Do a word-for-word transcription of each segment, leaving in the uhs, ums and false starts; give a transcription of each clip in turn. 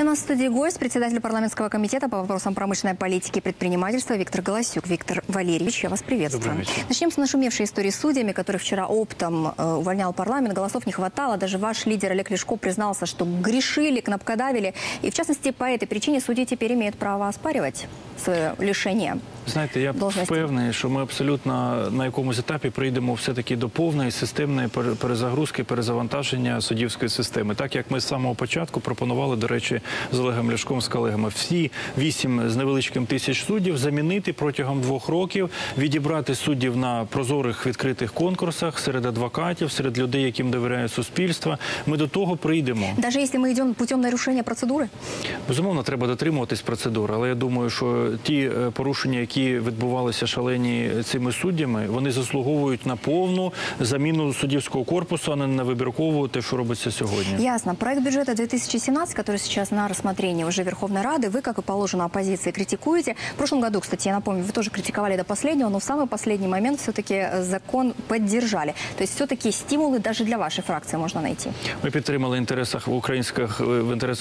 И у нас в студии гость, председатель парламентского комитета по вопросам промышленной политики и предпринимательства Виктор Галасюк. Виктор Валерьевич, я вас приветствую. Начнем с нашумевшей истории с судьями, которых вчера оптом э, увольнял парламент. Голосов не хватало. Даже ваш лидер Олег Ляшко признался, что грешили, кнопкодавили. И в частности, по этой причине судьи теперь имеют право оспаривать свое лишение. Знаєте, я впевнений, що ми абсолютно на якомусь етапі прийдемо все-таки до повної системної перезагрузки, перезавантаження суддівської системи. Так, як ми з самого початку пропонували, до речі, з Олегом Ляшком, з колегами, всі вісім з невеличким тисяч суддів замінити протягом двох років, відібрати суддів на прозорих відкритих конкурсах, серед адвокатів, серед людей, яким довіряє суспільство. Ми до того прийдемо. Навіть якщо ми йдемо путем нарушення процедури? Безумовно, треба дотримуватись процедури, але я думаю, що ті порушення, які які відбувалися шалені цими суддями, вони заслуговують на повну заміну суддівського корпусу, а не на вибіркову те, що робиться сьогодні. Ясно. Проект бюджета две тысячи семнадцатого, который сейчас на рассмотрении уже Верховной Рады, вы, как и положено оппозиции, критикуете. В прошлом году, кстати, я напомню, вы тоже критиковали до последнего, но в самый последний момент все-таки закон поддержали. То есть все-таки стимулы даже для вашей фракции можно найти. Ми підтримали в інтересах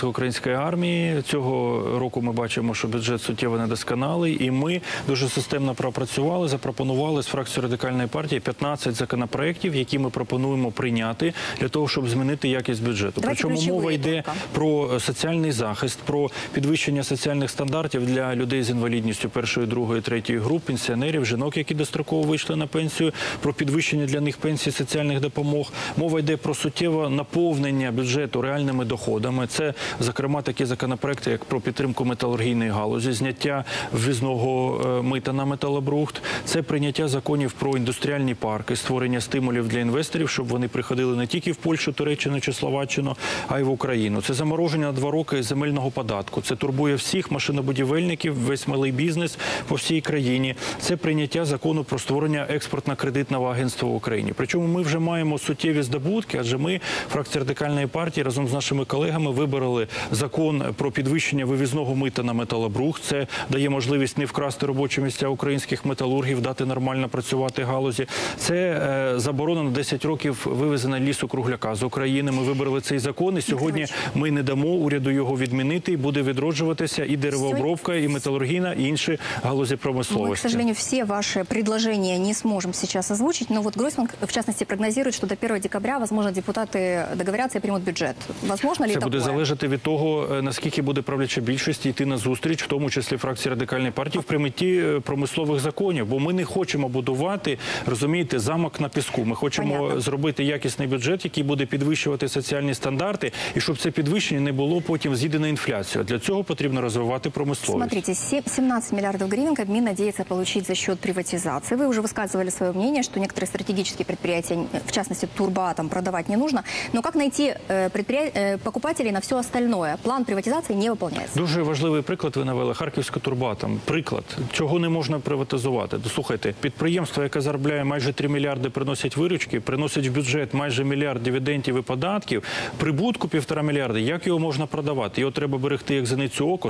української армії. Цього року ми бачимо, що бюджет суттєво недосконалий, і ми дуже системно пропрацювали, запропонували з фракції Радикальної партії пятнадцать законопроєктів, які ми пропонуємо прийняти для того, щоб змінити якість бюджету. Причому мова йде про соціальний захист, про підвищення соціальних стандартів для людей з інвалідністю першої, другої, третьої груп, пенсіонерів, жінок, які достроково вийшли на пенсію, про підвищення для них пенсій, соціальних допомог. Мова йде про суттєве наповнення бюджету реальними доходами. Це, зокрема, такі законопроєкти, як про підтримку металургійної галузі, зняття ввізного мита на металобрухт, це прийняття законів про індустріальні парки, створення стимулів для інвесторів, щоб вони приходили не тільки в Польщу, Туреччину чи Словаччину, а й в Україну. Це замороження на два роки земельного податку. Це турбує всіх машинобудівельників, весь малий бізнес по всій країні. Це прийняття закону про створення експортно-кредитного агентства в Україні. Причому ми вже маємо суттєві здобутки, адже ми, фракція Радикальної партії, разом з нашими колегами вибороли закон про підвищення вивізного мита на металобрухт. Це дає можливість не вкрасти робочі місця українських металургів, дати нормально працювати галузі. Це е, заборона на десять років вивезена лісу-кругляка з України. Ми вибрали цей закон, і сьогодні ми не дамо уряду його відмінити, і буде відроджуватися і деревообробка, і металургійна, і інші галузі промисловості. Ми, к сожалению, всі ваші пропозиції не зможемо зараз озвучити, але вот Гройсман, в частності, прогнозує, що до первого декабря, возможно, депутати договоряться і приймуть бюджет. Возможно ли це буде залежати від того, наскільки буде правляча більшість йти на зустріч, в тому числі фракції Радикальної партії, в приймітті промислових законів, бо ми не хочемо будувати, розумієте, замок на піску. Ми хочемо Понятно. зробити якісний бюджет, який буде підвищувати соціальні стандарти, і щоб це підвищення не було потім з'їдено інфляцію. Для цього потрібно розвивати промисловість. Смотрите, семнадцать миллиардов гривен Кабмин надеется получить за счет приватизации. Вы уже высказывали свое мнение, что некоторые стратегические предприятия, в частности Турбоатом, продавать не нужно. Но как найти предпри... покупателей на все остальное? План приватизации не выполняется. Дуже важливий приклад ви навели. Харківський Турбоатом. Приклад. Чого не можна приватизувати? Слухайте, підприємство, яке заробляє майже три мільярди, приносить виручки, приносить в бюджет майже мільярд дивідендів і податків, прибутку півтора мільярда, як його можна продавати? Його треба берегти як зеницю ока.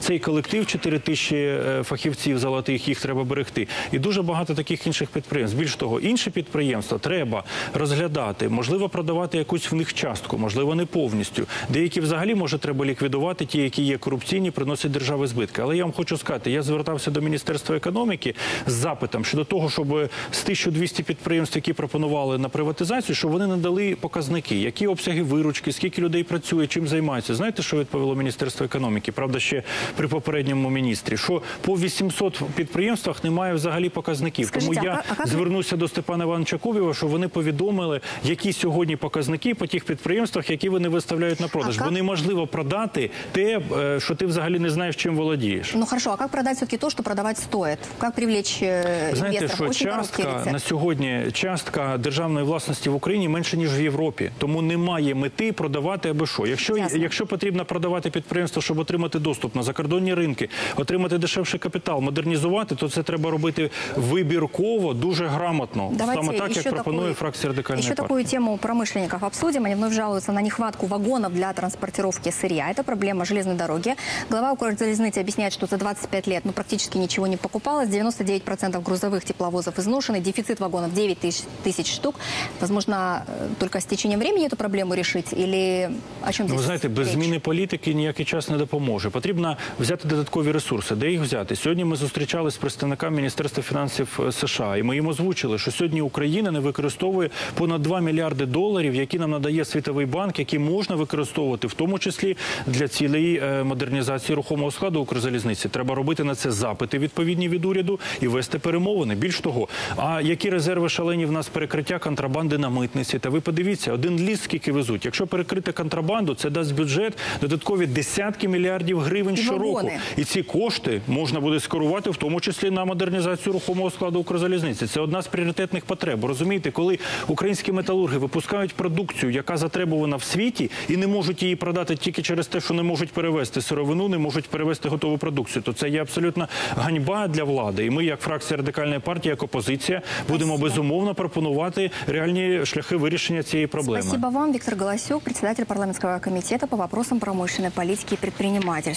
Цей колектив, чотири тисячі фахівців золотих, їх треба берегти. І дуже багато таких інших підприємств. Більш того, інші підприємства треба розглядати, можливо, продавати якусь в них частку, можливо, не повністю. Деякі взагалі, може, треба ліквідувати, ті, які є корупційні, приносять державі збитки. Але я вам хочу сказати, я звертався до Міністерства економіки з запитом щодо того, щоб з тисячі двухсот підприємств, які пропонували на приватизацію, щоб вони надали показники, які обсяги виручки, скільки людей працює, чим займаються. Знаєте, що відповіло Міністерство економіки? Правда, ще при попередньому міністрі, що по вісімсот підприємствах немає взагалі показників. Скажіть, тому я а, а звернуся до Степана Івановича Кубєва, що вони повідомили, які сьогодні показники по тих підприємствах, які вони виставляють на продаж. Бо неможливо продати те, що ти взагалі не знаєш, чим володієш. Ну, хорошо, а як продати все-таки то, что продавать стоит? Как привлечь инвесторов? Знаете, что частка на сьогодні, частка державної власності в Україні менше, ніж в Європі. Тому немає мети продавати або що. Якщо, якщо потрібно продавати підприємство, щоб отримати доступ на закордонні ринки, отримати дешевший капітал, модернізувати, то це треба робити вибірково, дуже грамотно. Давайте саме так, як пропонує фракція Радикальної партії. Ще таку тему промишленників обсудимо. Вони вновь жалуються на нехватку вагонів для транспортировки сырья. Это проблема железной дороги. Глава Укрзалізниці объясняет, что за двадцать пять лет, ну, практически практически ничего не покупалось. девяносто девять процентов грузовых тепловозов изношены. Дефицит вагонов девять тысяч штук. Возможно, только с течением времени эту проблему решить? Или о чем здесь? Ну, знаете, без зміни політики ніякий час не допоможе. Потрібно взяти додаткові ресурси. Де їх взяти? Сьогодні ми зустрічалися з представниками Міністерства фінансів США. І ми їм озвучили, що сьогодні Україна не використовує понад два мільярди доларів, які нам надає Світовий банк, які можна використовувати, в тому числі для цілей модернізації рухомого складу Укрзалізниці. Треба робити на це запити відповідні від уряду і вести перемовини. Більш того, а які резерви шалені в нас перекриття контрабанди на митниці? Та ви подивіться, один ліс скільки везуть. Якщо перекрити контрабанду, це дасть бюджет додаткові десятки мільярдів гривень щороку. І ці кошти можна буде скерувати, в тому числі на модернізацію рухомого складу Укрзалізниці. Це одна з пріоритетних потреб. Розумієте, коли українські металурги випускають продукцію, яка затребувана в світі, і не можуть її продати тільки через те, що не можуть перевезти сировину, не можуть перевезти готову продукцію, то це є абсолютно ганьба для влади. І ми, як фракція Радикальної партії, як опозиція, будемо безумовно пропонувати реальні шляхи вирішення цієї проблеми. Спасибо вам, Виктор Галасюк, председатель парламентского комитета по вопросам промышленной политики и предпринимательства.